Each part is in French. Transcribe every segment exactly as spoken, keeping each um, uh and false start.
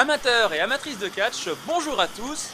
Amateurs et amatrices de catch, bonjour à tous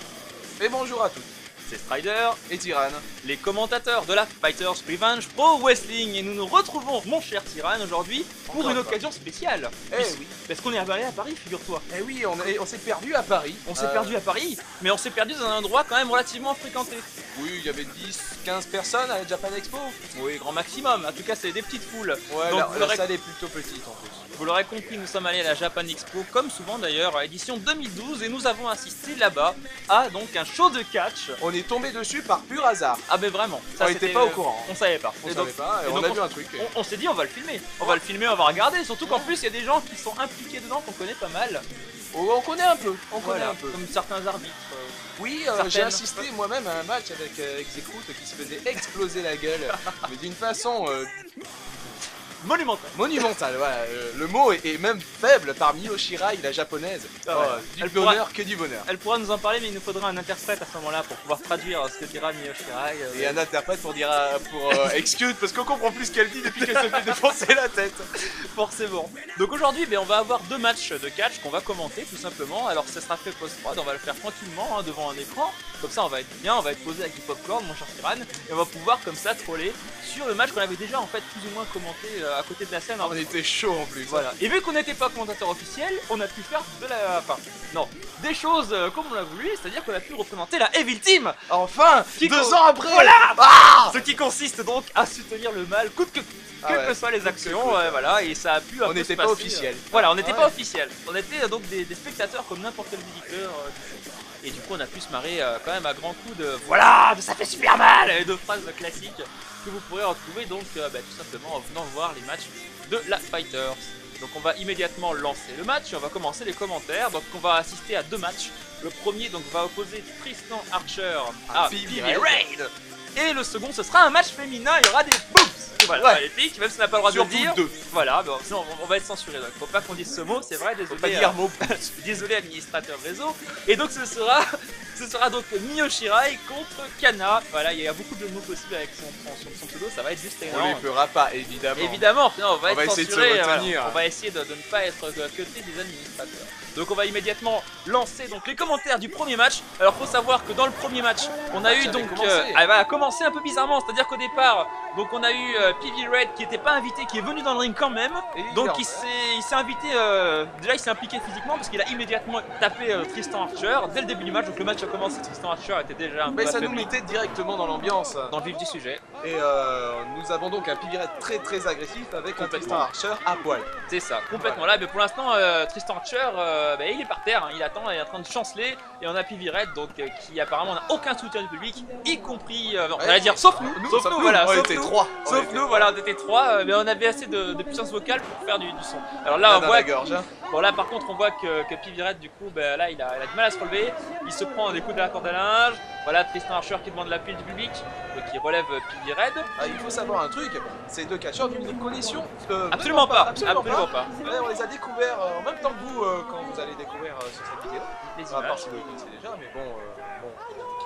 et bonjour à toutes. C'est Stryder et Tyran, les commentateurs de la Fighters Revenge Pro Wrestling, et nous nous retrouvons, mon cher Tyran, aujourd'hui pour Encore une quoi. occasion spéciale. Eh Puis, oui, parce qu'on est allé à Paris, figure-toi. Eh oui, on, on s'est perdu à Paris. On euh... s'est perdu à Paris, mais on s'est perdu dans un endroit quand même relativement fréquenté. Oui, il y avait dix, quinze personnes à la Japan Expo. Oui, grand maximum. En tout cas, c'est des petites foules. Ouais, donc, la, la salle est plutôt petite en plus. Vous l'aurez compris, nous sommes allés à la Japan Expo, comme souvent d'ailleurs, à l'édition deux mille douze, et nous avons assisté là-bas à donc un show de catch. On est tombé dessus par pur hasard. Ah mais vraiment. Ça, on n'était pas au courant. On savait pas. On, on savait donc, pas. Et et on donc, a vu on, un truc. Et... On, on s'est dit on va le filmer. On va le filmer, on va regarder. Surtout qu'en plus il y a des gens qui sont impliqués dedans qu'on connaît pas mal. Oh, on connaît un peu. On voilà, connaît un peu. Comme certains arbitres. Euh, oui, euh, j'ai assisté moi-même à un match avec, euh, avec Zekroot qui se faisait exploser la gueule, mais d'une façon. Euh... Monumental. Monumental, voilà. Euh, le mot est, est même faible par Mio Shirai, la japonaise. Ah ouais. euh, du elle bonheur pourra, que du bonheur. Elle pourra nous en parler, mais il nous faudra un interprète à ce moment-là pour pouvoir traduire ce que dira Mio Shirai. Euh, Et euh... un interprète pour dire pour euh, excuse, parce qu'on comprend plus ce qu'elle dit depuis qu'elle se fait défoncer la tête. Forcément. Donc aujourd'hui, ben, on va avoir deux matchs de catch qu'on va commenter tout simplement. Alors ça sera fait post-prod, on va le faire tranquillement hein, devant un écran. Comme ça, on va être bien, on va être posé avec du popcorn, mon cher Tyran, et on va pouvoir comme ça troller sur le match qu'on avait déjà en fait plus ou moins commenté. Euh, à côté de la scène. On était chaud en plus. Voilà. Et vu qu'on n'était pas commentateur officiel, on a pu faire de la... Enfin, non. Des choses comme on l'a voulu, c'est-à-dire qu'on a pu représenter la Evil Team. Enfin qui Deux con... ans après Voilà ah Ce qui consiste donc à soutenir le mal, coûte que coûte, ah quelles ouais. que soient les actions, que que euh, voilà, et ça a pu... On n'était pas officiel. Voilà, on n'était ah ouais. pas officiel. On était donc des, des spectateurs comme n'importe quel visiteur. Euh, et du coup, on a pu se marrer euh, quand même à grands coups de... Voilà, de ça fait super mal et de phrases classiques que vous pourrez retrouver donc euh, bah, tout simplement en venant voir les matchs de la Fighters. Donc on va immédiatement lancer le match et on va commencer les commentaires. Donc on va assister à deux matchs. Le premier donc va opposer Tristan Archer à P V Red. Et le second ce sera un match féminin, il y aura des boobs. Voilà, ouais. les pics, même si on n'a pas le droit Surtout de le dire. Deux. Voilà, bon, sinon on, on va être censuré donc faut pas qu'on dise ce mot, c'est vrai, désolé. Faut pas dire euh, mot. Désolé administrateur réseau. Et donc ce sera ce sera donc Mio Shirai contre Kana. Voilà, il y a beaucoup de mots possibles avec son, son, son pseudo, ça va être juste énorme. On ne les fera pas évidemment. Évidemment, non, on va on être va censuré, essayer de se retenir, voilà. On va essayer de, de ne pas être de côté des administrateurs. Donc on va immédiatement lancer donc les commentaires du premier match. Alors faut savoir que dans le premier match, on a ah, eu donc euh, elle va commencer un peu bizarrement, c'est-à-dire qu'au départ, donc on a eu euh, P V Red qui n'était pas invité, qui est venu dans le ring quand même. Et donc il s'est invité, euh, déjà il s'est impliqué physiquement parce qu'il a immédiatement tapé euh, Tristan Archer dès le début du match. Donc le match a commencé, Tristan Archer était déjà un peu... Mais ça nous mettait directement dans l'ambiance. Dans le vif du sujet. Et euh, nous avons donc un P V Red très très agressif avec un Tristan Archer à poil. C'est ça, complètement voilà. là. Mais pour l'instant, euh, Tristan Archer, euh, bah, il est par terre, hein, il attend, il est en train de chanceler. Et on a P V Red donc euh, qui apparemment n'a aucun soutien du public, y compris... Euh, non, ouais, on allait dire sauf nous, nous, sauf nous, nous, nous voilà, sauf nous. Trois. Sauf nous, voilà, on était trois, mais on avait assez de, de puissance vocale pour faire du, du son. Alors là, on voit. Que, gorge, hein. Bon, là, par contre, on voit que, que P V Red, du coup, ben, là, il a, il a du mal à se relever. Il se prend des coups de la corde à linge. Voilà, Tristan Archer qui demande l'appui du public, donc qui relève P V Red. Ah, il faut savoir un truc, ces deux catcheurs d'une condition. Euh, absolument pas, pas, absolument, absolument pas. pas. Ouais, on les a découverts euh, en même temps que vous euh, quand vous allez découvrir euh, sur cette vidéo. Les images. À part si vous les connaissez déjà, mais bon. Euh, bon.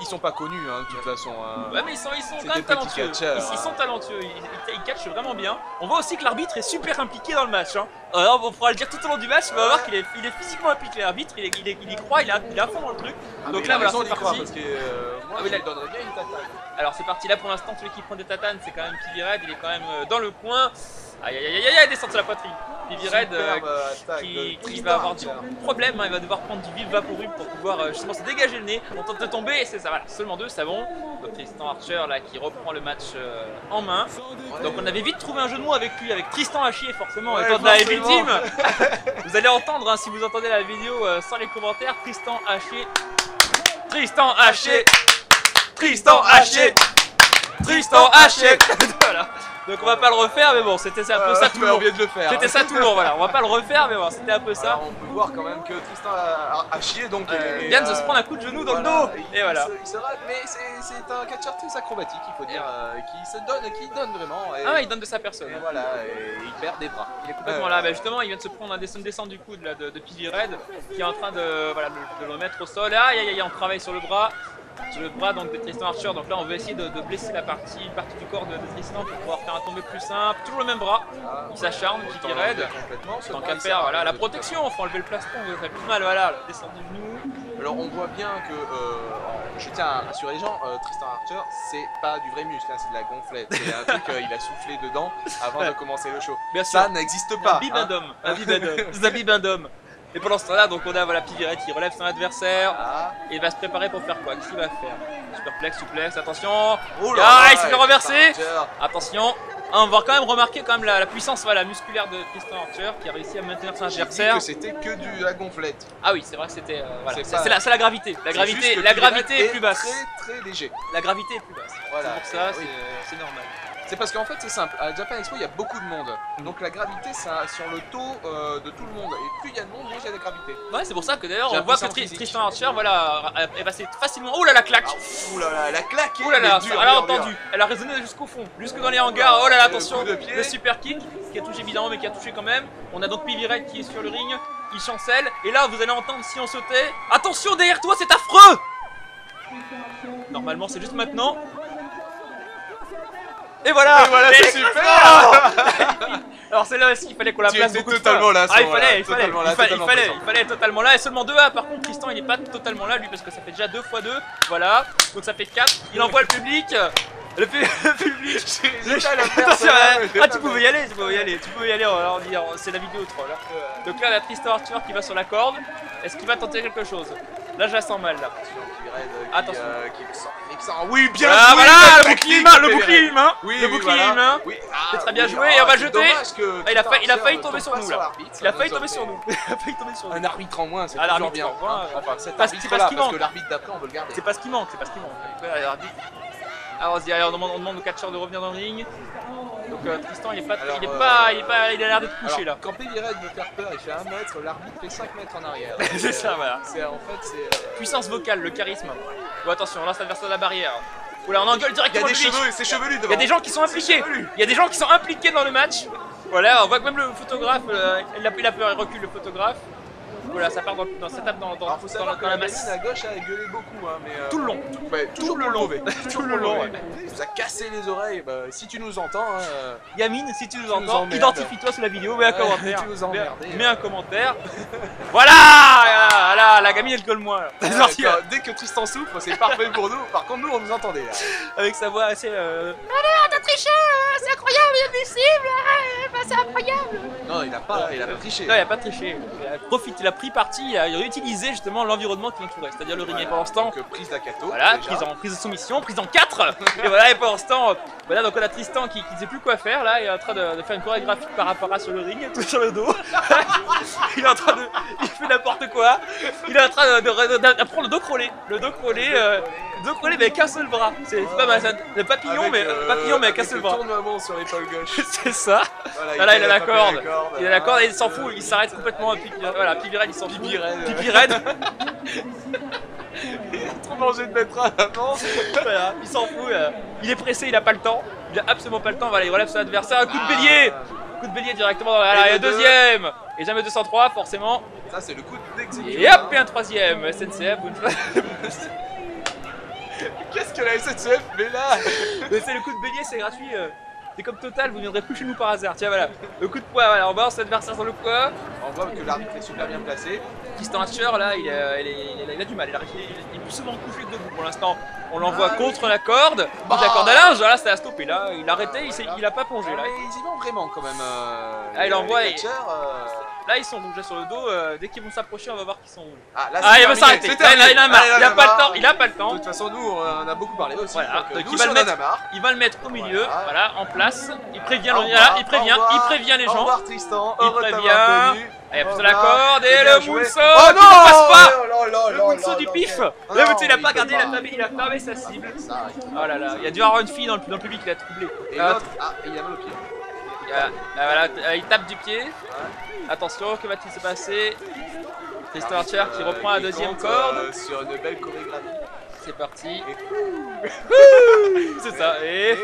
Ils sont pas connus hein, de toute façon. Hein. Ouais, mais ils sont, ils sont quand même talentueux. Ils, ils sont talentueux, ils, ils, ils catchent vraiment bien. On voit aussi que l'arbitre est super impliqué dans le match. Hein. Alors, on pourra le dire tout au long du match, mais on va voir qu'il est, il est physiquement impliqué. L'arbitre, il, il, il y croit, il est à fond dans le truc. Ah, donc là, voilà, c'est parti. Parce que, euh, moi, ah, mais là, il donnerait bien une tatane. Alors, c'est parti. Là, pour l'instant, celui qui prend des tatanes, c'est quand même P V Red. Il est quand même dans le coin. Aïe aïe aïe aïe, descend sur la poitrine. P V Red euh, qui, qui va avoir du problème, hein, il va devoir prendre du vive vaporub pour pouvoir euh, justement se dégager le nez. On tente de tomber, c'est ça, voilà, seulement deux, c'est bon. Donc Tristan Archer là qui reprend le match euh, en main. Donc on avait vite trouvé un jeu de mots avec lui, avec Tristan à chier forcément, ouais, étant de la Evil Team. Vous allez entendre, hein, si vous entendez la vidéo euh, sans les commentaires, Tristan à chier. Tristan à chier. Tristan à chier. Tristan à chier. Voilà. Donc on va pas le refaire, mais bon, c'était un peu euh, ça tout le long. C'était ça tout le long, voilà. On va pas le refaire, mais bon, c'était un peu ça. Alors, on peut voir quand même que Tristan a, a, a chié, donc euh, il vient de euh, se prendre un coup de genou dans voilà, le dos. Il, et voilà. Il se, il se rate, mais c'est un catcheur très acrobatique, il faut dire, euh, qui se donne, qui donne vraiment. Et, ah, il donne de sa personne. Et voilà, et il perd des bras. Il est complètement euh, là. Bah, justement, il vient de se prendre un descente du coude là, de, de P V Red, qui est en train de, voilà, de, de le remettre au sol. Aïe, aïe, aïe, on travaille sur le bras. sur le bras donc, de Tristan Archer. Donc là on veut essayer de, de blesser la partie, une partie du corps de, de Tristan pour pouvoir faire un tombé plus simple. Toujours le même bras, ah, il s'acharne, qui bon, raide. Tant qu'à faire, voilà, la protection, il faut enlever le plastron, on fait plus mal, voilà, descendre du genou. Alors on voit bien que, euh, je tiens à rassurer les gens, euh, Tristan Archer, c'est pas du vrai muscle, hein, c'est de la gonflette. C'est un truc, euh, il a soufflé dedans avant de commencer le show. Bien sûr. Ça n'existe pas. Un bibendum, hein. un bibendum, un bibendum. Et pendant ce temps-là, donc on a voilà, P V Red qui relève son adversaire ah. et il va se préparer pour faire quoi? Qu'est-ce qu'il va faire? Superplex, souplex, attention. Oh là ah, là, il s'est fait renverser. Attention. Ah, on va quand même remarquer quand même la, la puissance voilà, musculaire de Tristan Archer qui a réussi à maintenir son adversaire. Que c'était que de la gonflette. Ah oui, c'est vrai que c'était. Euh, voilà. C'est la, la gravité. La gravité, la gravité est, est plus basse. Très très léger. La gravité est plus basse. Voilà. C'est pour ça, oui. C'est normal. C'est parce qu'en fait c'est simple, à Japan Expo il y a beaucoup de monde, donc la gravité ça sur le taux euh, de tout le monde, et plus il y a de monde, moins il y a de gravité. Ouais, c'est pour ça que d'ailleurs on voit que tri physique. Tristan Archer voilà, est passée facilement. Oh là la claque! Ah, oh là là, la claque! Oh là là, elle a entendu, elle a résonné jusqu'au fond, jusque dans les hangars. Oh là là, attention, le, le super kick qui a touché évidemment, mais qui a touché quand même. On a donc P V Red qui est sur le ring, il chancelle, et là vous allez entendre si on sautait. Attention derrière toi, c'est affreux! Normalement c'est juste maintenant. Et voilà, et voilà, c'est super. Alors celle-là, est-ce qu'il fallait qu'on la place beaucoup totalement de fois là, ah, il fallait, il fallait, il fallait, il fallait, il fallait totalement là. Et seulement deux A, par contre Tristan il n'est pas totalement là lui, parce que ça fait déjà deux fois deux. Voilà, donc ça fait quatre, il envoie le public. Le, pu le public, le le ah tu pouvais y aller, tu pouvais y aller, tu pouvais y aller, on dit, c'est la vidéo troll. Donc là, la Tristan Archer qui va sur la corde, est-ce qu'il va tenter quelque chose? Là, je la sens mal, là. Attention. Oui, bien joué. Voilà, le bouclier humain, le bouclier humain. Le bouclier humain. C'est très bien joué, et on va jeter. Il a failli tomber sur nous, là. Il a failli tomber sur nous. Un arbitre en moins, c'est toujours bien. C'est pas ce qui manque. C'est pas ce qui manque, c'est pas ce qui manque. Alors, on demande, on demande au catcheur de revenir dans le ring. Donc euh, Tristan il est pas, alors, il est euh, pas, il est pas, il a l'air d'être couché là. Quand P V Red veut faire peur, il fait un mètre, l'arbitre fait cinq mètres en arrière. C'est ça, voilà. C'est en fait c'est. Puissance vocale, le charisme. Bon attention, là ça verse à la barrière. Oula, on engueule directement. Il y a des cheveux, c'est chevelu devant. Il y a des gens qui sont impliqués. Il y a des gens qui sont impliqués dans le match. Voilà, on voit que même le photographe, euh, il a, il a peur, il recule le photographe. Voilà, ça part dans, dans ça tape dans, dans, alors, faut dans, dans la masse. La gauche a gueulé beaucoup, hein, mais euh, tout le long, tout, bah, tout le long, tout le long. Ouais. Il nous a cassé les oreilles. Bah, si tu nous entends, euh... Yamine, si tu nous entends, identifie-toi sur la vidéo, mets un commentaire. Tu nous emmerdes, mets, mets un commentaire. Voilà, ah, là, la gamine elle gueule moins. Ah, là, dès que Tristan souffre, c'est parfait pour nous. Par contre, nous on nous entendait là. Avec sa voix assez. Euh... Ah non, t'as triché, c'est incroyable, inadmissible, ah, c'est incroyable. Non, il a pas, il a pas triché. Non, il a pas triché. Profite, il a pris parti, il a utilisé justement l'environnement qui l'entourait, c'est-à-dire le ring. Et pendant ce temps, donc, prise d'Akato, voilà, prise en prise de soumission, prise en quatre. Et voilà, et pendant ce temps, voilà, donc on a Tristan qui ne sait plus quoi faire là, il est en train de, de faire une chorégraphie par rapport à sur le ring, tout sur le dos. Il est en train de, il fait n'importe quoi. Il est en train de, de, de, de, de prendre le dos crawlé, le dos crawlé, euh, dos crawlé mais avec un seul bras. C'est pas mal, le papillon avec, mais euh, papillon mais avec un seul bras. Tournement sur l'épaule gauche. C'est ça. Voilà, il, là, il, a il a la corde, il a la corde et il s'en fout, il s'arrête complètement. Puis, voilà, puis, ils sont P V Red. P V Red. Il a trop mangé de betterave avant. Voilà, il s'en fout. Euh. Il est pressé, il n'a pas le temps. Il a absolument pas le temps. Voilà, il relève son adversaire. Un coup de bélier. Coup de bélier directement dans la et deuxième. Deux. Et jamais deux cent trois, forcément. Ça, c'est le coup d'exécution. Et hop, et un troisième. S N C F, bonne fois. Qu'est-ce que la S N C F fait là? Mais c'est le coup de bélier, c'est gratuit. Euh. C'est comme Total, vous ne viendrez plus chez nous par hasard. Tiens, voilà, le coup de poing, voilà, on balance l'adversaire sur le poing. On voit que l'arbitre est super bien placé. Tristan Archer, là, il a, il, a, il, a, il a du mal. Il, a, il est plus souvent couché que debout. Pour l'instant, on l'envoie ah, contre oui. la corde. Oh. La corde à linge, là, ça a stoppé. Là, il a arrêté, ah, voilà. il n'a pas plongé. Là. Ah, mais ils y vont vraiment quand même. Euh, là, il envoie. Et... Euh... Là, ils sont rouges sur le dos. Euh, dès qu'ils vont s'approcher, on va voir qu'ils sont rouges. Ah, là, ah il va s'arrêter. Il a marre. Il n'a pas le temps. Il a pas le temps. De toute façon, nous, on a beaucoup parlé aussi. Voilà. Donc, donc, il, va le mettre, il va le mettre au milieu. Voilà, en place. Il prévient, ah, revoir, il prévient, revoir, il prévient les gens. Au revoir Tristan, il prévient. Allez, pousse la corde et le mousseau. Oh non, ne passe pas. Oh, là, là, le mousseau du pif. Là, là, là, là, il a pas gardé, la il a fermé sa cible. Oh là là, il y a du Aaron Fee dans le, dans le public, il a troublé. Et ah, il a mal au pied. Ah, voilà, il tape du pied. Ouais. Attention, que va-t-il se passer? Tristan Archer qui reprend euh, la deuxième compte, corde. Euh, sur une belle chorégraphie. C'est parti. C'est ça. Et.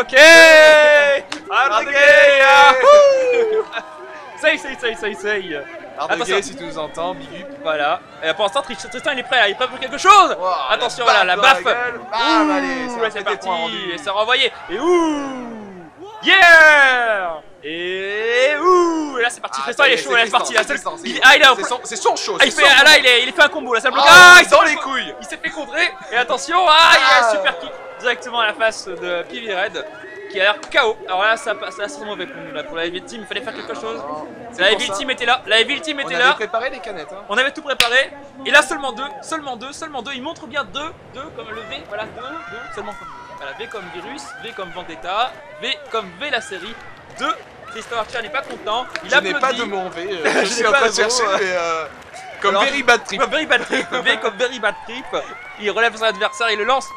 Ok, ça y est, ça y est, ça y est, ça y est. Attention, si tu nous entends, Big Up, voilà. Et pour l'instant, Tristan il est prêt, il est prêt pour quelque chose. Wow, attention, voilà, la baffe. Bam, allez, ça ouais, c'est parti. Et c'est renvoyé. Et ouh. Yeah. Et ouh. Et là, c'est parti. Ah, Tristan, il est chaud, là, c'est parti. C'est son show. Il fait un combo, là, ça bloque. Ah, il est dans les couilles. Il s'est fait contrer. Et attention, ah, il a un super kick directement à la face de P V Red. Qui a l'air K O. Alors là, ça c'est mauvais pour nous. Là, pour la Evil Team, il fallait faire quelque chose. La Evil Team était là. La Evil Team était là. On avait préparé les canettes. Hein. On avait tout préparé. Et là, seulement deux. Seulement deux. Seulement deux. Il montre bien deux. Deux comme le V. Voilà, deux. Deux. Seulement comme deux. Voilà, V comme virus. V comme vendetta. V comme V la série. Deux. Tristan Archer n'est pas content. Il a applaudi. Je n'ai pas de mon V. Euh, je, je suis en train de chercher. Mot, mais euh... comme alors, Very Bad Trip. Comme Very Bad Trip. V comme Very Bad Trip. Il relève son adversaire. Il le lance.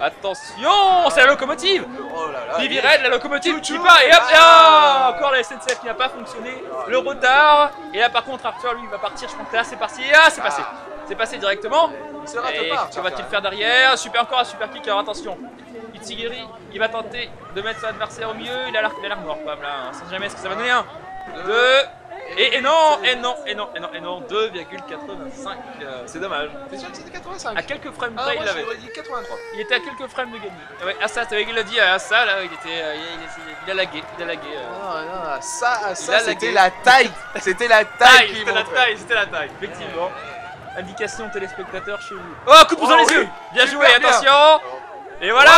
Attention, c'est la locomotive. Oh là là, P V Red, la locomotive qui part et hop, ah, encore la S N C F qui n'a pas fonctionné, le retard. Et là par contre Arthur lui va partir, je pense que là c'est parti, ah c'est passé, c'est passé directement. Et que va-t-il faire derrière? Super, encore un super kick, alors attention. Itsigiri, il va tenter de mettre son adversaire au milieu, il a l'air mort quand même là, hein. Sans jamais ce que ça va donner, un, deux. Et, et non, et non, et non, et non, et non, deux virgule quatre-vingt-cinq, euh, c'est dommage. C'est sûr que c'était quatre-vingt-cinq. À quelques frames près, ah, il l'avait. Il était à quelques frames de gagner. Ah ouais, à ça, t'avais qu'il l'a dit, à ça, là, il était, euh, il, il, il a lagué, il a lagué. Euh. Non, non, à ça, à ça, c'était la taille, c'était la taille qui C'était la taille, c'était la taille, effectivement. Indication téléspectateur chez vous. Oh, coup de pouce dans les yeux. Bien joué, attention. Et voilà.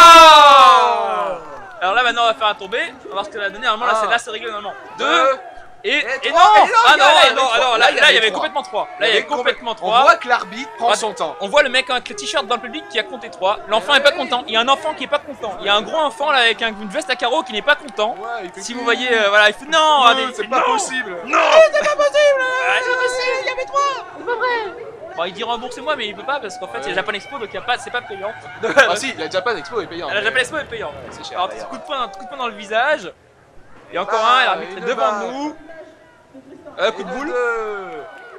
Alors là, maintenant, on va faire un tombé, on va voir ce que ça va donner. Normalement, là, c'est là, c'est réglé, normalement. Deux. Et, et, et, non, et non, ah non, non, non, non, là, là, là il y avait complètement trois. Là, il y avait complètement trois. On voit que l'arbitre prend ah, son temps. On voit le mec avec le t-shirt dans le public qui a compté trois. L'enfant n'est hey. pas content. Il y a un enfant qui est pas content. Il y a un gros enfant là avec une veste à carreaux qui n'est pas content. Ouais, si vous voyez, euh, voilà, il fait non, c'est pas, pas possible. Non, c'est pas possible. Il y avait trois. C'est pas vrai. Bon, il dit remboursez-moi, mais il peut pas parce qu'en fait, ouais. il y a Japan Expo, donc il y a pas, c'est pas payant. Ah si, la Japan Expo est payant. La Japan Expo est payant. C'est cher. Alors, petit coup de poing dans le visage. Et encore un, l'arbitre est devant nous. Euh, coup de boule.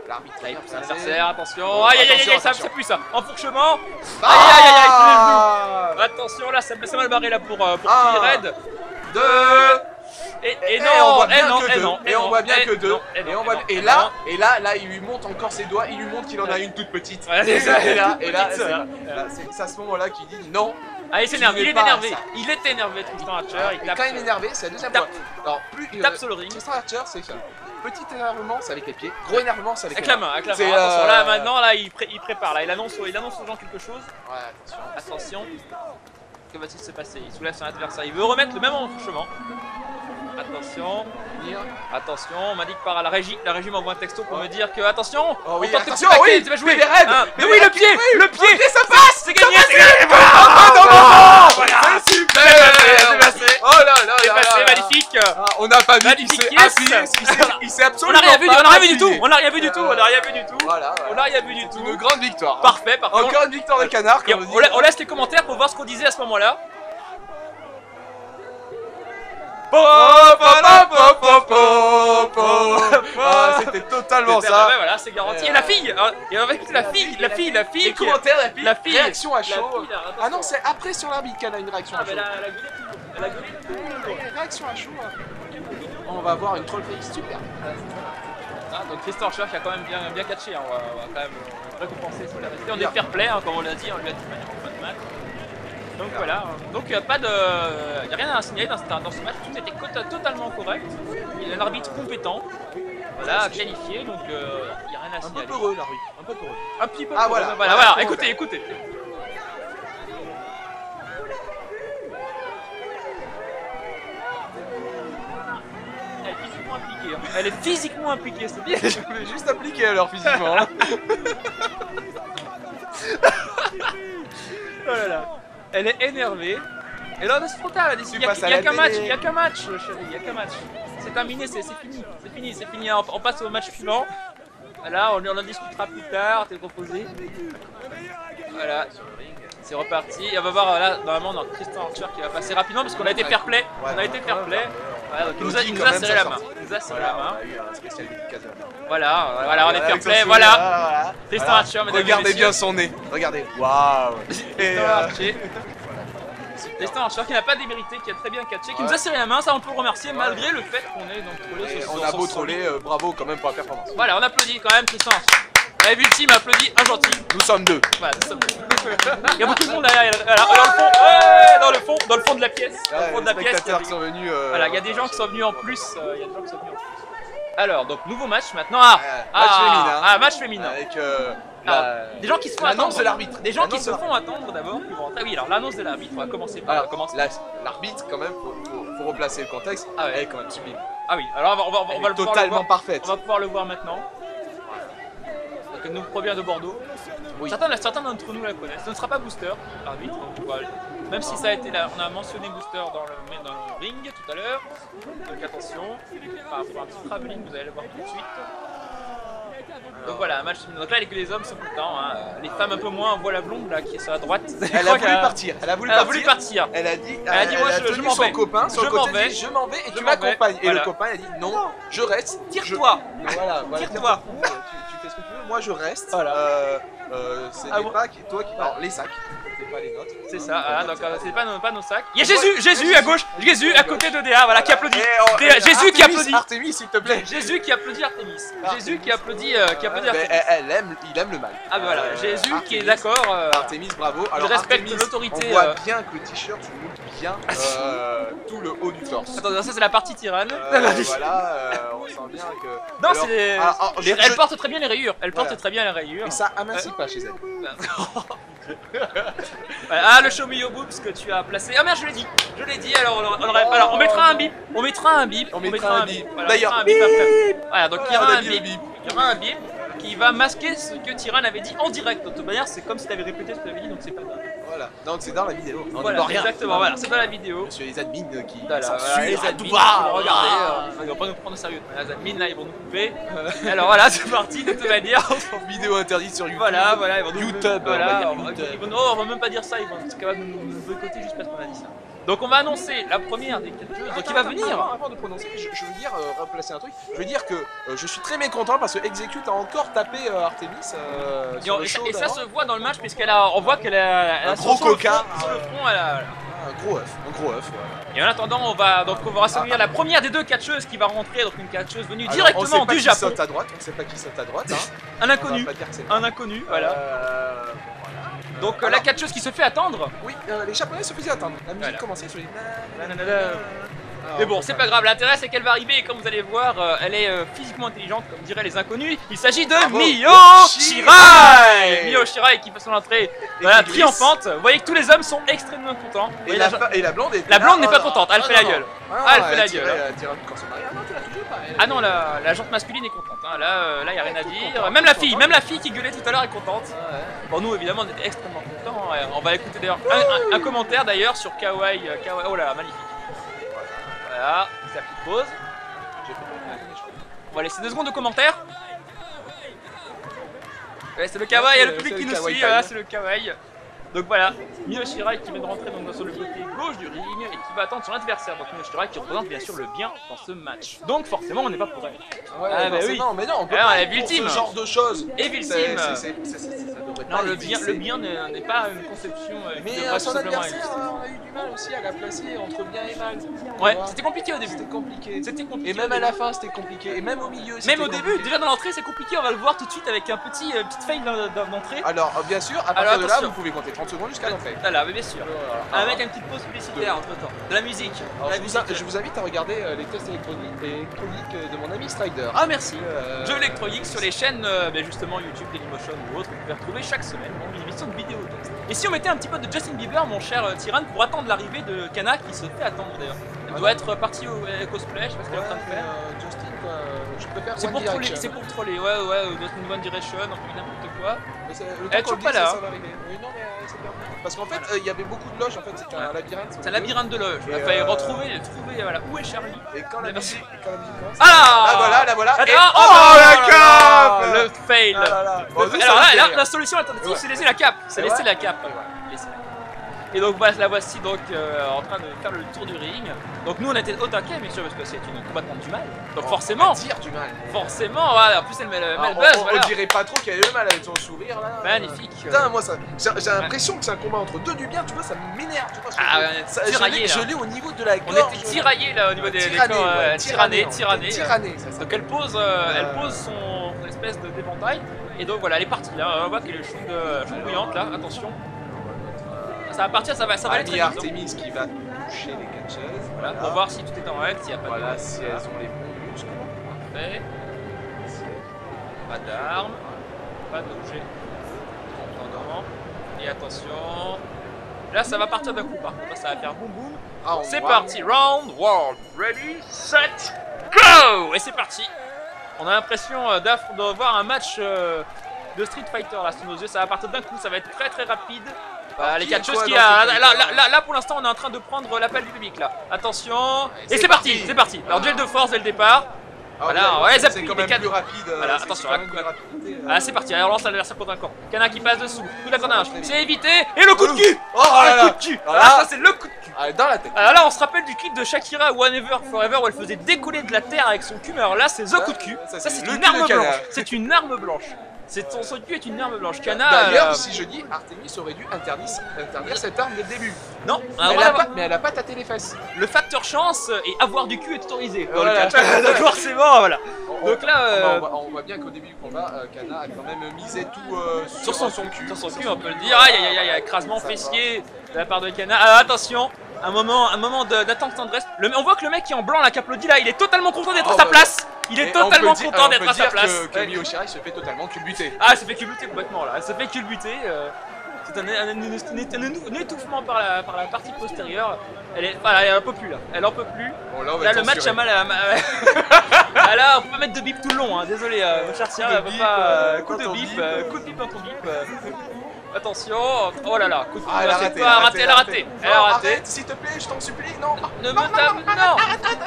L'arbitre taille pour l'adversaire, attention. Aïe aïe aïe aïe, ça ne pue ça. Enfourchement. Aïe aïe aïe aïe, attention là, ça me mal barré là pour pour P V Red. Deux. Et non, et non, et non. Et on voit bien que deux. Et on voit et là, et là, là il lui montre encore ses doigts, il lui montre qu'il en a une toute petite. Et là, et là, c'est à ce moment-là qu'il dit non. Ah, il s'énerve, il est énervé, il est énervé Tristan Archer. Il tape. Quand il est énervé, c'est la deuxième fois. Alors plus il tape sur le ring. Tristan Archer, c'est ça. Petit énervement, c'est avec les pieds. Gros énervement, c'est avec, avec la main. Avec la main. Attention, euh... là maintenant, là il, pré il prépare. Là, il annonce, il annonce aux gens quelque chose. Ouais, attention. Attention. Que va-t-il se passer? Il soulève son adversaire. Il veut remettre le même enfourchement. Attention. Attention. On m'a dit que par la régie, la régie m'envoie un texto pour oh. me dire que attention. Oh oui, attention. Oui, tu vas jouer. Hein, mais, mais oui, le pied, oui, le pied. Et ça passe. C'est gagné. C'est voilà. Super. Oh là là, c'est passé, magnifique. Ah, on n'a pas vu. Magnifique. Il s'est absolument. On n'a rien vu du tout. On n'a rien vu du tout. On n'a rien vu du tout. On n'a rien vu du tout. Une grande victoire. Parfait. Encore une victoire des canards. On laisse les commentaires pour voir ce qu'on disait à ce moment-là. Ah, c'était totalement ça. Ouais, voilà, c'est garanti. Et la fille, et en fait, la fille, la fille, la fille. Commentaire, la fille. La fille. Réaction à chaud. Ah non, c'est après sur l'arbitre qu'elle a une réaction à chaud. Elle a gueulé tout le monde. Réaction à chaud. On va avoir une troll face super. Ah, donc Tristan Archer qui a quand même bien, bien catché. On va, on va quand même récompenser sur la restée. On est fair play, hein, comme on l'a dit, on lui a dit pas de match. Donc voilà, donc il n'y a rien à signaler dans ce match, tout était totalement correct, il y a un arbitre compétent, voilà, qualifié, donc il euh, n'y a rien à signaler. Un peu peureux l'arbitre, un peu peureux. Un petit peu ah, peureux, voilà, voilà, voilà, voilà. Écoutez, écoutez. Elle est physiquement impliquée, c'est bien. Je voulais juste appliquer alors physiquement. Hein. Oh là là. Elle est énervée. Et là, c'est trop tard, elle a dit il n'y a qu'un match, il n'y a qu'un match, chérie, il n'y a qu'un match. C'est terminé, c'est fini, c'est fini, c'est fini. On, on passe au match suivant. Voilà, on, on en discutera plus tard, t'es proposé. Voilà, c'est reparti. Et on va voir, là, normalement, dans Tristan Archer qui va passer rapidement parce qu'on a été fair play. On a été fair play. Voilà, donc il nous a, il nous a serré la main. Il nous a serré la main. Voilà, voilà, on est fair play, voilà. Tristan Archer, mesdames et messieurs. Regardez bien son nez. Regardez. Waouh. Tristan Archer. Tristan Archer qui n'a pas démérité, qui a très bien catché, qui ouais. nous a serré la main, ça on peut le remercier ouais. malgré le fait qu'on ait donc trollé sur, on a beau troller, euh, bravo quand même pour la performance. Voilà, on applaudit quand même Tristan Archer. La Evil Team applaudit un gentil. Nous sommes deux. Voilà, nous sommes deux. Il y a beaucoup de monde derrière, dans le fond, dans le fond de la pièce. Ah, dans le fond de la pièce, il y a des... sont venus, euh... voilà, il y a des gens qui sont venus en plus. Euh, il y a des gens qui sont venus en plus. Alors, donc nouveau match maintenant. Ah, euh, match ah, féminin. Ah, match féminin. Avec euh, la... ah, des gens qui se font attendre. De l'arbitre. Des gens qui se font attendre d'abord. Ah oui, alors l'annonce de l'arbitre. On va commencer par. Alors, commencer. L'arbitre, quand même, pour, pour replacer le contexte. Ah ouais, elle est quand même sublime. Ah oui. Alors, on va, on va, on va le voir. Totalement parfaite. On va pouvoir le voir maintenant. Que nous provient de Bordeaux. Oui. Certains, certains d'entre nous la connaissent. Ce ne sera pas Booster, l'arbitre. Même si ça a été là, on a mentionné Booster dans le, dans le ring tout à l'heure. Donc attention, par rapport à un petit travelling, vous allez le voir tout de suite. Donc voilà, un match. Donc là, les hommes sont tout le temps. Hein. Les femmes un peu moins, on voit la blonde là qui est sur la droite. Elle a voulu partir. Elle a voulu, elle partir. A voulu partir. Elle a dit, elle a dit, moi elle a je, je m'en vais. Copain, je m'en vais. Je m'en vais et je tu m'accompagnes. Voilà. Et le copain, il a dit non, je reste. Tire-toi. Voilà, voilà. Tire-toi. Qu'est-ce que tu veux? Moi je reste. Voilà. Euh, euh, c'est ah les bon. Packs, toi qui. Alors les sacs, c'est pas les nôtres. C'est ça, ah, donc c'est pas, pas nos sacs. Il y a Jésus, Jésus à gauche, Jésus à côté de D A, voilà, qui applaudit. On... D A, Jésus Artemis, qui applaudit. Artemis, s'il te plaît. Jésus qui applaudit Artemis. Artemis. Jésus qui applaudit, euh, qui applaudit Artemis. Elle aime, il aime le mal. Ah bah voilà, euh, Jésus Artemis, qui est d'accord. Euh, Artemis, bravo. Alors, je respecte l'autorité. On voit euh... bien que le t-shirt montre bien euh, tout le haut du torse. Attends, ça c'est la partie Tyran. Euh, voilà, euh, on sent bien que. Non, c'est. Elle porte très bien les. Elle porte voilà. très bien la rayure. Et ça amincit euh... pas chez elle. Voilà. Ah, le show me your boobs que tu as placé. Ah merde, je l'ai dit. Je l'ai dit. Alors on, on, on, oh. alors on mettra un bip. On mettra un bip. On, on mettra un bip. D'ailleurs, bip. Voilà, bip. Voilà, donc il y aura un bip. Il y aura un bip qui va masquer ce que Tyran avait dit en direct. De toute manière, c'est comme si tu avais répété ce que tu avais dit, donc c'est pas grave. Voilà. Donc c'est dans la vidéo. On voilà, rien. Exactement. Voilà, c'est dans la vidéo. Monsieur les admins qui voilà, sont voilà, les admins. Bas, regardez, ah, euh, ils vont pas nous prendre au sérieux. Les admins là, ils vont nous couper. Alors voilà, c'est parti de toute manière. Vidéo interdite sur YouTube. Voilà, voilà, ils vont nous YouTube. Voilà, on va dire YouTube. Ils vont, oh, on va même pas dire ça. Ils vont être capables de nous boycotter juste parce qu'on a dit ça. Donc on va annoncer la première des quatre joueuses. Donc attends, il va attends, venir. Avant, avant de prononcer, je, je veux dire, euh, replacer un truc. Je veux dire que euh, je suis très mécontent parce que Execute a encore tapé euh, Artemis. Euh, et, on, et, ça, et ça se voit dans le match puisqu'elle a, on voit qu'elle a, a un gros coquin sur le front. Elle a, un gros œuf, un gros œuf. Ouais. Et en attendant, on va donc on va recevoir ah, la première des deux catcheuses qui va rentrer, donc une catcheuse venue alors, directement on sait du Japon. Saute à droite, on ne sait pas qui saute à droite. Hein. Un inconnu, un inconnu, voilà. Euh... Donc euh, la catcheuse qui se fait attendre. Oui, euh, les Japonais se faisaient attendre. La musique voilà. commençait sur les. Mais bon, c'est pas grave, l'intérêt c'est qu'elle va arriver et comme vous allez voir, euh, elle est euh, physiquement intelligente, comme diraient les inconnus. Il s'agit de Bravo. Mio Shirai. Mio Shirai qui fait son entrée voilà, triomphante. Vous voyez que tous les hommes sont extrêmement contents. Et la, la... et la blonde est. La blonde n'est pas contente, elle fait la gueule. Elle fait la gueule. Ah non, la, la jante masculine est contente. Hein. Là, euh, là, il n'y a rien à dire. Même la fille, même la fille qui gueulait tout à l'heure est contente. Bon, nous, évidemment, on est extrêmement contents. On va écouter d'ailleurs un, un, un commentaire d'ailleurs sur Kawaii. Kawaii. Oh là là, magnifique. Voilà, c'est la petite pause. On va laisser deux secondes de commentaires. Ouais, c'est le kawaii, il y a le public qui nous suit, voilà, c'est le kawaii. Donc voilà, Mio Shirai qui vient de rentrer donc, sur le côté gauche du ring et qui va attendre son adversaire. Donc Mio Shirai qui représente bien sûr le bien dans ce match. Donc forcément on n'est pas pour elle. Ouais, ah bah oui, non, mais non, on peut alors, pas pour ce genre de choses. Evil Team. Non, le bien, le bien n'est pas une conception. Euh, mais euh, son adversaire, on a eu du mal aussi à la placer entre bien et mal. Ouais, c'était compliqué au début. C'était compliqué. compliqué. Et même à la fin, c'était compliqué. Et même au milieu. Même au début, déjà dans l'entrée, c'est compliqué. On va le voir tout de suite avec un petit euh, petite fail d'entrée. Alors bien sûr, à partir Alors, de là, vous pouvez compter trente secondes jusqu'à l'entrée. Voilà, mais bien sûr. Ah, avec une petite pause publicitaire entre temps. De la musique. Alors, la je, musique. Vous a, je vous invite à regarder euh, les tests électroniques, électroniques de mon ami Stryder. Ah merci. Euh, Jeux électroniques sur les chaînes, justement YouTube, Dailymotion ou autres, vous pouvez retrouver chaque semaine une émission de vidéo. Et si on mettait un petit peu de Justin Bieber, mon cher Tyran, pour attendre l'arrivée de Kana qui se fait attendre d'ailleurs. Elle doit être partie au cosplay, je sais pas ce qu'elle est en train de faire. Justin, je préfère. C'est pour troller, c'est pour troller. Ouais, ouais, Justin One Direction, n'importe quoi. Elle est toujours pas là. Parce qu'en fait, il y avait beaucoup de loges. En fait, c'est un labyrinthe. C'est un labyrinthe de loges. Il fallait retrouver, trouver. Voilà, où est Charlie? Et quand la musique commence. Ah là, voilà, là voilà. Oh la cape! Le fail. Alors là, la solution alternative, c'est laisser la cape. C'est laisser la cape. Et donc bah, la voici donc euh, en train de faire le tour du ring. Donc nous on était au taquet bien sûr parce que c'est une combattante du mal. Donc oh, forcément, tire du mal. Forcément, voilà. En plus elle met le ah, buzz. On, voilà. On dirait pas trop qu'elle a eu le mal avec son sourire là. Magnifique. Euh... Putain moi ça, j'ai l'impression que c'est un combat entre deux du bien. Tu vois ça m'énerve. Ah, je l'ai au niveau de la gorge. On était tiraillé là au niveau des corps. Tirané, tirané. Donc elle pose, elle pose son espèce de déventail. Et donc voilà, elle est partie là, on voit qu'elle est chaude, chaude bouillante là, attention. Ça va partir, ça va, ça va aller très vite. Artemis qui va toucher les catcheuses. Voilà, voilà. Pour voir si tout est en règle, s'il n'y a pas voilà, de... Voilà, si elles ont les bons muscles. Parfait. Pas d'armes, pas d'objets. Et attention. Là, ça va partir d'un coup par contre, ça va faire boum boum. Ah, c'est parti, round, world, ready, set, go. Et c'est parti. On a l'impression d'affronter, de voir un match euh, de Street Fighter là sous nos yeux. Ça va partir d'un coup, ça va être très très rapide. Euh, les catcheuses qui a... là, là, là, là pour l'instant on est en train de prendre l'appel du public là. Attention. Et c'est parti, c'est parti. Alors duel de force dès le départ. Ah, voilà, ouais, c'est quand même plus rapide. Voilà, attention. Ah, c'est parti, on lance l'adversaire contre un corps. Kana qui passe dessous, coup d'accordage, c'est évité. Et le coup de cul. Oh le coup de cul. Ah, ça c'est le coup de cul. Ah, dans la tête. Alors là, on se rappelle du clip de Shakira Whenever Forever où elle faisait décoller de la terre avec son cul. Mais alors là, c'est The Coup de cul. Ça, c'est une arme blanche. C'est une arme blanche. Son cul est une arme blanche. Kana. D'ailleurs, si je dis, Artemis aurait dû interdire cette arme dès le début. Non, mais elle a pas tâté les fesses. Le facteur chance et avoir du cul est autorisé. D'accord, c'est bon. Voilà. On, donc là, euh... on, voit, on voit bien qu'au début du combat, euh, Kana a quand même misé tout euh, sur, sur, son, son cul, sur son cul. Sur son cul, on peut le dire. Aïe, aïe, aïe, écrasement fessier de la part de Kana. Ah, attention, un moment, un moment d'attente tendresse. Le, on voit que le mec qui est en blanc là, qui applaudit là, il est totalement content d'être oh, à sa bah, place. Il est totalement dire, content d'être à sa place. Que, que Mio Shirai se fait totalement culbuter. Ah, elle se fait culbuter complètement là. Elle se fait culbuter. Euh... C'est un, un, un, un, un étouffement par la, par la partie postérieure. Elle est, elle en peut plus là. Elle en peut plus. Bon, là, là le match a mal à. Ah là, on peut pas mettre de bip tout le long. Hein. Désolé, euh, cher Sierra, on peut bip, pas. Euh, coup de bip, euh, coup de bip dans ton bip. Euh, attention. Oh là là, coup de bip. Ah, elle a raté, pas raté, elle a raté. Elle a raté. Arrête, s'il te plaît, je t'en supplie. Non, ne me tape. Non.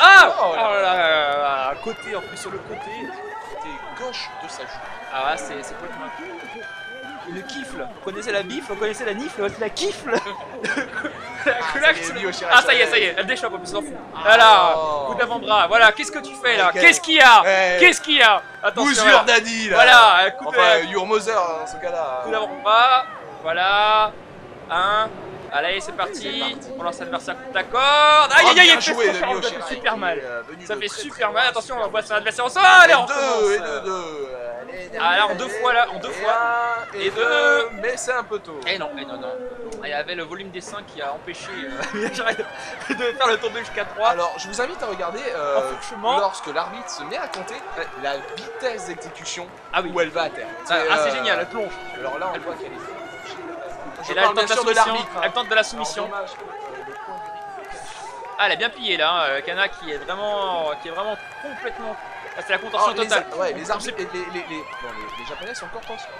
Ah. Oh là là, côté en plus sur le côté, côté gauche de sa joue. Ah, c'est c'est quoi le le kiffle, vous connaissez la bifle, vous connaissez la nifle, la kiffle. Ah ça y est, ça y est, elle déchoppe en plus, s'en fout. Voilà, coup d'avant-bras, voilà, qu'est-ce que tu fais là? Qu'est-ce qu'il y a? Qu'est-ce qu'il y a? Attention, your daddy là. Voilà, coup d'avant-bras, your mother en ce cas-là. Coup d'avant-bras, voilà, un, allez c'est parti, on lance l'adversaire contre la corde. Aïe aïe aïe, ça fait super mal, ça fait super mal, attention, on voit son adversaire en sol, allez on recommence. Ah là en deux fois là, en deux fois et, et deux, deux, mais c'est un peu tôt. Et non, et non, non. Il y avait le volume des seins qui a empêché euh, de faire le tour de jusqu'à trois. Alors je vous invite à regarder euh, lorsque l'arbitre se met à compter la vitesse d'exécution ah oui. Où elle va à terre. Ah euh, c'est génial, elle plonge. Alors là on elle voit qu'elle est. Et là elle tente, de la hein. Elle tente de la soumission. Alors, ah elle a bien plié là, hein. Kana qui est vraiment, qui est vraiment complètement. Ah, c'est la contorsion oh, totale. Les, ouais, les, arbitres, les, les, les, les, bon, les, les japonais sont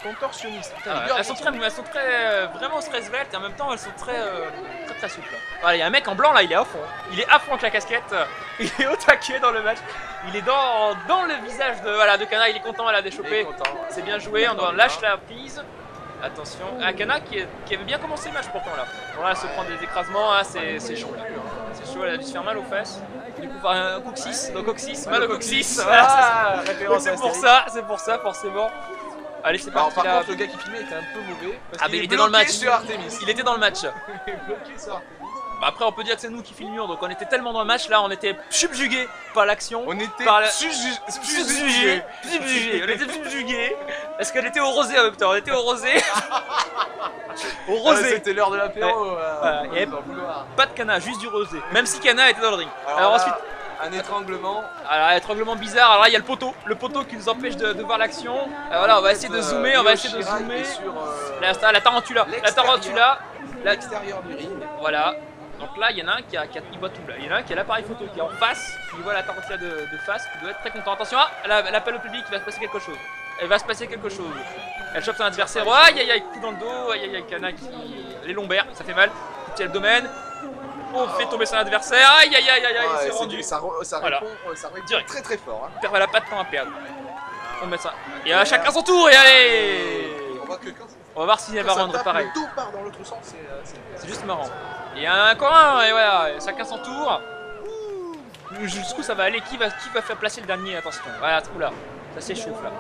contorsionnistes. Putain, ah, elles, sont très, elles sont très, euh, vraiment très sveltes et en même temps elles sont très, euh, très, très souples. Voilà, il y a un mec en blanc là, il est à fond. Il est à fond avec la casquette. Il est au taquet dans le match. Il est dans, dans le visage de, voilà, de Kana. Il est content, elle a déchopé. C'est bien joué, on doit lâche la prise. Attention, ah, Kana qui, est, qui avait bien commencé le match pourtant là. Bon là, elle se prend des écrasements, ah, c'est chaud. C'est chaud, elle a dû se faire mal aux fesses. Du coup, un coccyx, donc coccyx, mal au coccyx. Voilà, c'est pour ça, c'est pour ça forcément. Allez, c'est parti. Par contre, le gars qui filmait était un peu mauvais. Ah, mais il était dans le match. Il était dans le match. Bah après on peut dire que c'est nous qui filmions, donc on était tellement dans le match là, on était subjugués par l'action. On était par la... subjugués, subjugués, on était subjugués. Parce qu'elle était au rosé en même temps, on était au rosé. Au rosé. Ah, c'était l'heure de l'apéro. Ouais. Euh, ouais, pas de Kana, juste du rosé. Même si Kana était dans le ring. Alors, alors là, ensuite, un étranglement. Alors un étranglement bizarre. Alors là il y a le poteau, le poteau qui nous empêche de, de voir l'action. Voilà, on va essayer de zoomer, on va essayer de zoomer. Sur, euh... la, la tarantula, la tarantula, l'extérieur du ring. Voilà. Donc là, il y en a un qui a, qui a il voit tout là. Il y en a un qui a l'appareil photo qui est en face, qui voit la tarantula de, de face, qui doit être très content. Attention, ah, l'appel au public, il va se passer quelque chose. Elle va se passer quelque chose. Elle chope son adversaire. Aïe aïe aïe, qui dans le dos. Aïe aïe aïe, Kana qui. Les lombaires, ça fait mal. Petit abdomen. On fait tomber son adversaire. Aïe aïe aïe aïe, aïe ah, c'est rendu. Ça, re, ça voilà. Répond, ça répond direct. Très très fort. Hein. Elle a pas de temps à perdre. On met ça. Et à chacun son tour, et allez. On voit que quand On va voir s'il va rendre pareil. C'est juste marrant. Il y a un encore un, et voilà, chacun son tour. Jusqu'où ça va aller? Qui va, qui va faire placer le dernier? Attention, voilà, trou là. Ça s'échauffe là.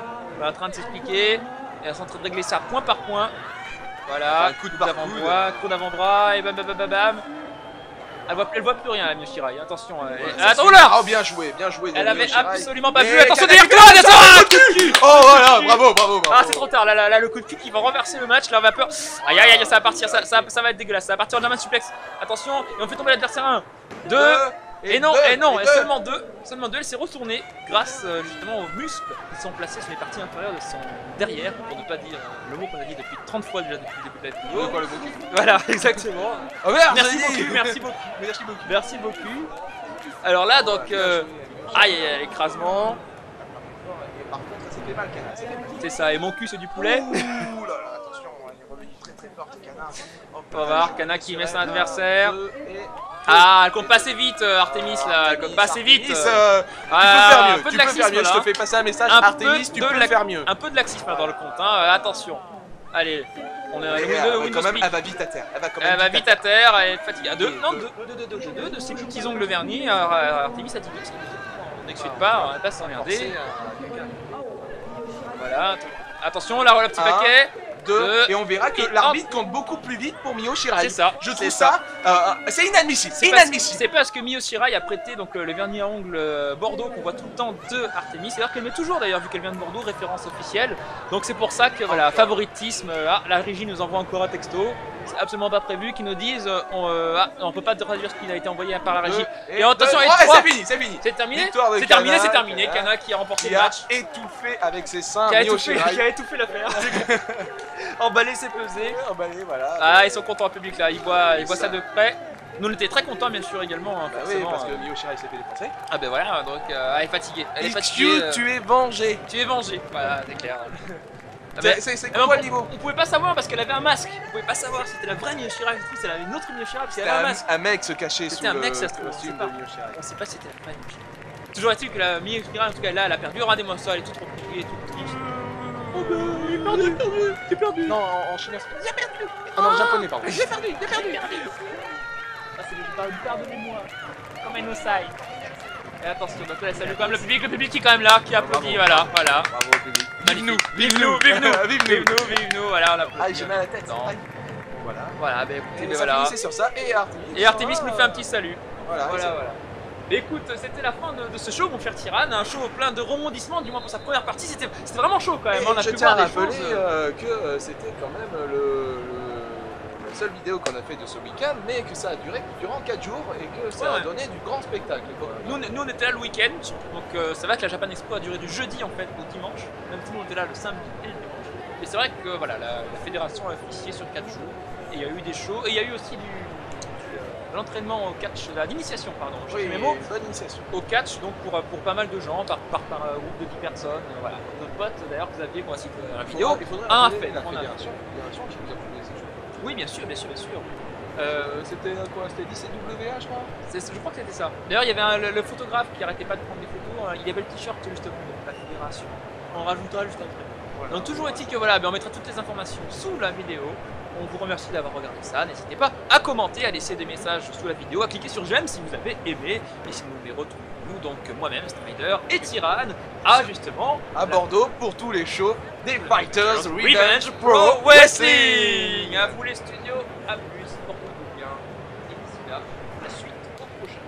On est en train de s'expliquer. Et on est en train de régler ça point par point. Voilà, coup d'avant-bras, coup d'avant-bras, et bam bam bam bam bam. Elle voit, elle voit plus rien, la Mio Shirai. Attention. Elle... Ouais, attends, oula! Oh, bien joué, bien joué. Elle avait absolument pas vu. Et attention derrière toi, attention! Ah, coup de cul! Oh, voilà, bravo, bravo, bravo. Ah, c'est trop tard. Là, là, là, le coup de cul qui va renverser le match. Là, on va peur. Aïe, aïe, aïe, ça va partir. Ça, ça, ça va être dégueulasse. Ça va partir en German suplex. Attention. Et on fait tomber l'adversaire un, deux. Et, et non, deux, et non, et, et deux. seulement deux. Seulement deux. Elle s'est retournée grâce euh, justement aux muscles qui sont placés sur les parties inférieures de son derrière. Pour ne pas dire le mot qu'on a dit depuis trente fois déjà depuis le début de la vidéo. Voilà, exactement. Oh merde, merci beaucoup, merci beaucoup, merci beaucoup, merci beaucoup. Alors là, donc, euh, aïe, aïe, aïe, écrasement. Par contre, ça fait mal, Kana. C'est ça. Et mon cul, c'est du poulet. Ouh là là, attention, il est revenu très très fort, Kana. On va voir, Kana qui met son adversaire. Ah, elle compte pas assez vite, euh, Artemis là, elle compte pas assez vite. Euh, tu euh, peux faire mieux, tu peux faire mieux, là. Je te fais passer un message, un Artemis, tu peux le faire mieux. Un peu de laxisme là, dans le compte, hein. euh, attention. Allez, on est à Windows, Windows Speed. Elle va vite à terre, elle va quand même Elle va vite à terre, elle est fatiguée. Deux, non, deux, deux, deux, deux, deux, deux, ses petits ongles vernis. Alors, Artemis a dit deux, on n'excuse pas, on passe sans regarder. Voilà, attention, là, voilà le petit paquet. De, et on verra que l'arbitre compte beaucoup plus vite pour Mio Shirai. C'est ça. Je trouve ça. ça euh, c'est inadmissible. C'est inadmissible. C'est parce que Mio Shirai a prêté donc le vernis à ongles Bordeaux qu'on voit tout le temps de Artemis. Alors qu'elle met toujours d'ailleurs vu qu'elle vient de Bordeaux, référence officielle. Donc c'est pour ça que voilà, okay. favoritisme. Ah, la régie nous envoie encore un texto. C'est absolument pas prévu qu'ils nous disent on euh, ah, ne peut pas traduire ce qui a été envoyé par la régie. Deux, et, et attention, oh, c'est fini, c'est fini. C'est terminé. C'est terminé, c'est terminé. Kana, Kana qui a remporté qui le match. Qui a étouffé avec ses seins. Qui a étouffé, étouffé l'affaire. Emballé, c'est pesé. Emballé, voilà. Ah, ils sont contents, le public là. Ils voient, ils voient ça. ça de près. Nous, on était très contents, bien sûr, également. Hein, bah oui, parce que Mio Shirai s'est fait dépenser. Ah, ben voilà, donc euh, elle est fatiguée. Elle est fatiguée. Euh... Tu es vengé. Tu es vengé. Voilà, c'est clair. Ah bah, c'est quoi le niveau? On pouvait pas savoir parce qu'elle avait un masque. On pouvait pas savoir si c'était la vraie Mio Shirai, si elle avait une autre Mio Shirai, parce qu'elle avait un, un masque. Un mec se cachait sous un le mec, ça se trouve, costume de Mio Shirai. On sait pas si c'était la vraie Mio Shirai. Toujours est-il que la Mio Shirai, en tout cas là, elle a perdu. Regardez-moi ça, elle est toute repliée, toute triste. Oh bah, j'ai perdu, j'ai perdu, j'ai perdu. Non, en, en chinois, c'est j'ai perdu. Ah non, japonais, pardon. J'ai perdu, j'ai perdu, j'ai perdu. Ah, c'est le pardonnez-moi. Comme un osai. Et attention, donc là, salut quand même le public, le public qui est quand même là, qui applaudit, voilà, voilà. Bravo au public. Vive nous, vive nous, vive nous, vive nous, vive nous, vive nous, voilà, on applaudit. Ah, j'ai mal à la tête. Voilà, voilà, bah écoutez, voilà. C'est sur ça, et Artemis. Et Artemis nous fait un petit salut. Voilà, voilà, voilà. Écoute, c'était la fin de, de ce show, mon cher Tyran, un show plein de rebondissements, du moins pour sa première partie, c'était vraiment chaud quand même. Et on a je pu tiens à rappeler euh, que euh, c'était quand même le, le, la seule vidéo qu'on a fait de ce week-end, mais que ça a duré durant quatre jours et que ça ouais, a ouais. donné du grand spectacle. Nous, nous, on était là le week-end, donc euh, ça va que la Japan Expo a duré du jeudi en fait au dimanche, même si nous on était là le samedi et le dimanche. Et c'est vrai que voilà, la, la fédération a officié sur quatre jours, et il y a eu des shows, et il y a eu aussi du... l'entraînement au catch, l'initiation pardon, oui, mes mots, au catch donc pour, pour pas mal de gens, par, par, par un groupe de dix personnes, euh, voilà. Notre pote d'ailleurs Xavier qu'on a cité dans la vidéo, a un fait. La fédération qui nous a proposé ces choses. Oui bien sûr, bien sûr, bien sûr. Euh, c'était quoi? C'était D C W A je crois. Je crois que c'était ça. D'ailleurs il y avait un, le, le photographe qui arrêtait pas de prendre des photos, hein. Il y avait le t-shirt justement de la fédération. On rajoutera juste après. Voilà. Donc toujours est-il que voilà, ben, on mettra toutes les informations sous la vidéo. On vous remercie d'avoir regardé ça, n'hésitez pas à commenter, à laisser des messages sous la vidéo, à cliquer sur j'aime si vous avez aimé, et si vous voulez retrouver nous, donc moi-même, Stryder et Tyran, à justement... à Bordeaux pour tous les shows des Fighters Revenge Pro Wrestling. À vous les studios, à plus, portez-vous bien, et d'ici là, la suite au prochain.